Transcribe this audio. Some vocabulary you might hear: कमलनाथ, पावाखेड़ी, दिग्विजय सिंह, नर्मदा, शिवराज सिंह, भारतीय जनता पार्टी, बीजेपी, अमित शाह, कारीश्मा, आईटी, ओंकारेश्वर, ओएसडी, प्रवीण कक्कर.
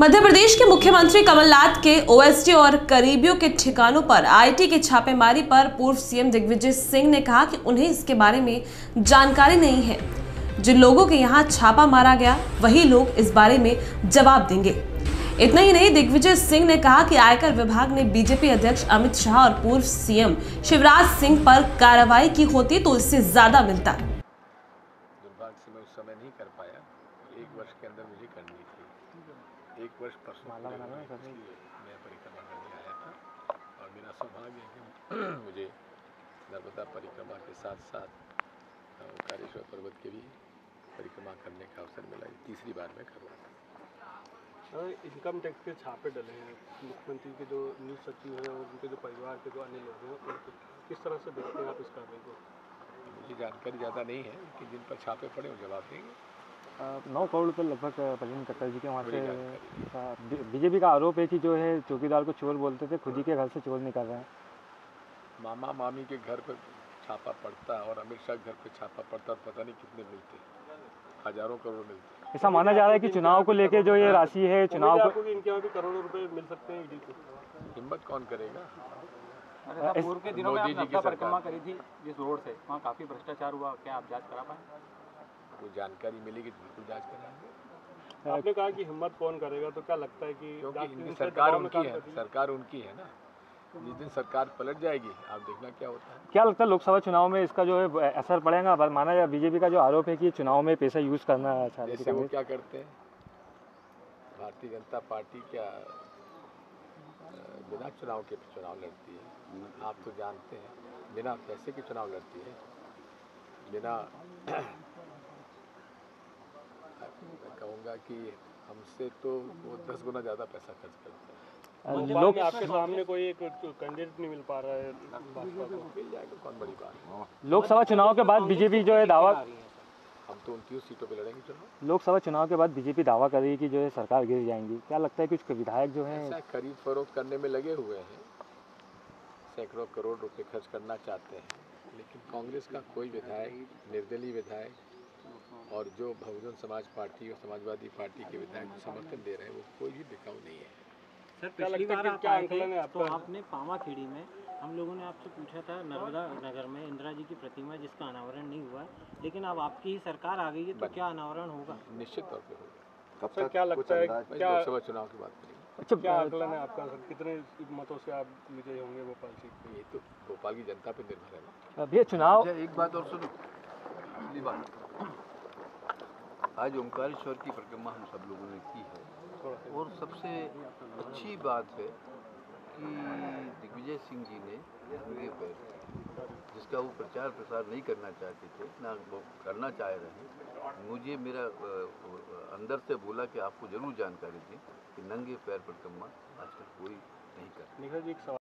मध्य प्रदेश के मुख्यमंत्री कमलनाथ के ओएसडी और करीबियों के ठिकानों पर आईटी की छापेमारी पर पूर्व सीएम दिग्विजय सिंह ने कहा कि उन्हें इसके बारे में जानकारी नहीं है। जिन लोगों के यहाँ छापा मारा गया वही लोग इस बारे में जवाब देंगे। इतना ही नहीं, दिग्विजय सिंह ने कहा कि आयकर विभाग ने बीजेपी अध्यक्ष अमित शाह और पूर्व सीएम शिवराज सिंह पर कार्रवाई की होती तो इससे ज्यादा मिलता। दुर्भाग्य से मैं उस समय नहीं कर पाया, एक वर्ष के अंदर मुझे करनी थी। एक वर्ष पर्सनाला बनाना था, मैं परिक्रमा करने आया था और मेरा सौभाग्य है कि मुझे नर्मदा परिक्रमा के साथ साथ कारीश्मा पर्वत के भी परिक्रमा करने का अवसर मिला। तीसरी बार मैं कर रहा था। इनकम टैक्स के छापे डले हैं, मुख्यमंत्री के जो न्यूज सचिव हैं और उनके जो परिवार के जो अन्य लोग हैं, उनको किस तरह से देखते हैं आप इस कार्रवाई को? मुझे जानकारी ज़्यादा नहीं है कि जिन पर छापे पड़े वो जवाब देंगे। 9 करोड़ रुपये लगभग प्रवीण कक्कर जी के वहाँ से बीजेपी का आरोप है कि जो है चौकीदार को चोर बोलते थे, खुद ही के घर से चोर निकल रहे हैं। मामा मामी के घर पर छापा पड़ता और अमित शाह घर पर छापा पड़ता, पता नहीं कितने मिलते, हजारों करोड़ मिलते। ऐसा माना जा रहा है कि चुनाव को लेके जो ये राशि है, चुनाव को इनके यहाँ भी करोड़ों रुपए मिल सकते हैं। हिम्मत कौन करेगा? पूर्व के दिनों में आपने क्या परिक्रमा करी थी जिस रोड से, वहाँ काफी भ्रष्टाचार हुआ, क्या आप जांच करा पाए? कोई जानकारी मिलेगी बिल्कुल जांच कराएंगे। आपने कहा कि हिम्मत कौन करेगा, तो क्या लगता है कि सरकार उनकी है ना, जिस दिन सरकार पलट जाएगी आप देखना क्या होता है। क्या लगता है लोकसभा चुनाव में इसका जो है असर पड़ेगा? पर माना जाए बीजेपी का जो आरोप है कि चुनाव में पैसा यूज करना चाहते हैं, जैसे वो क्या करते हैं, भारतीय जनता पार्टी क्या बिना चुनाव के चुनाव लड़ती है, आप तो जानते हैं, बिना पैसे के चुनाव लड़ती है, बिना कहूँगा कि हमसे तो वो 10 गुना ज़्यादा पैसा खर्च करते हैं। लोग आपके सामने कोई एक कैंडिडेट नहीं मिल पा रहा है, कौन बड़ी बात। लोकसभा चुनाव के बाद बीजेपी जो है दावा, हम तो 29 सीटों पे लड़ेंगे चुनाव। लोकसभा चुनाव के बाद बीजेपी दावा कर रही है कि जो है सरकार गिर जाएंगी, क्या लगता है कुछ विधायक जो है खरीद फरोख्त करने में लगे हुए हैं, सैकड़ों करोड़ रुपए खर्च करना चाहते हैं, लेकिन कांग्रेस का कोई विधायक, निर्दलीय विधायक और जो बहुजन समाज पार्टी और समाजवादी पार्टी के विधायक को समर्थन दे रहे हैं, वो कोई भी बिकाऊ नहीं है। सर पिछली बार आप आए थे तो आपने पावाखेड़ी में, हम लोगों ने आपसे पूछा था नर्मदा नगर में इंदिरा जी की प्रतिमा जिसका अनावरण नहीं हुआ, लेकिन अब आपकी ही सरकार आ गई है तो क्या अनावरण होगा? निश्चित तौर पे होगा। सर क्या लगता है क्या लोकसभा चुनाव की बात करेंगे? अच्छा, क्या आकलन है आपका सर, कितने मतों से आप विजयी होंगे भोपाल सीट पर? ये तो भोपाल की जनता पर निर्भर है। अब ये चुनाव, एक बात और सुनो, पिछली बार आज ओंकारेश्वर की परिक्रमा हम सब लोगों ने की है और सबसे अच्छी बात है कि दिग्विजय सिंह जी ने उनके पैर जिसका वो प्रचार प्रसार नहीं करना चाहते थे ना वो करना चाह रहे हैं, मुझे मेरा अंदर से बोला कि आपको जरूर जानकारी थी कि नंगे पैर परिक्रमा आजकल कोई नहीं करता।